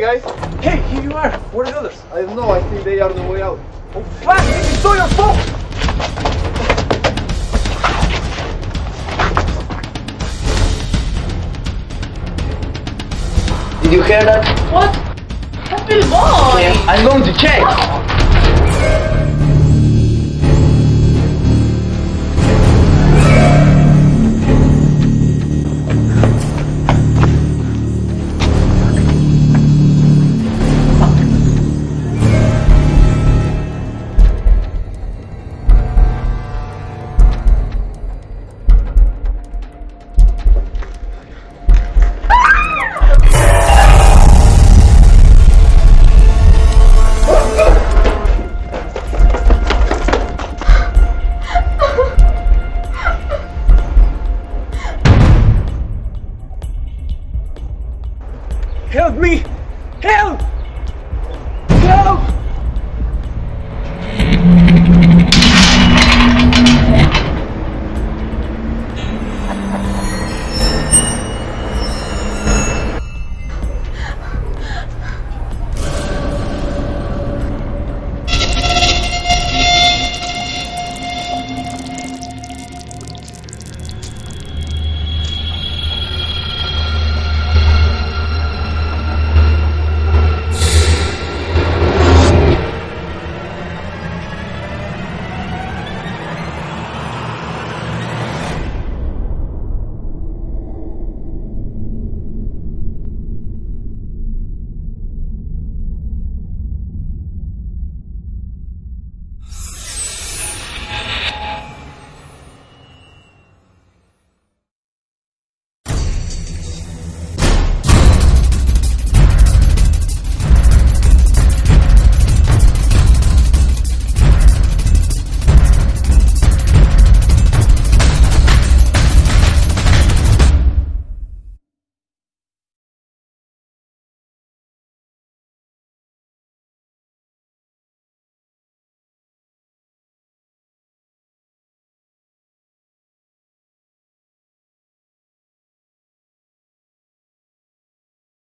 Guys. Hey, here you are. Where are the others? I don't know. I think they are on the way out. Oh, fuck! You saw your phone! Did you hear that? What? Happy boy! I'm going to check.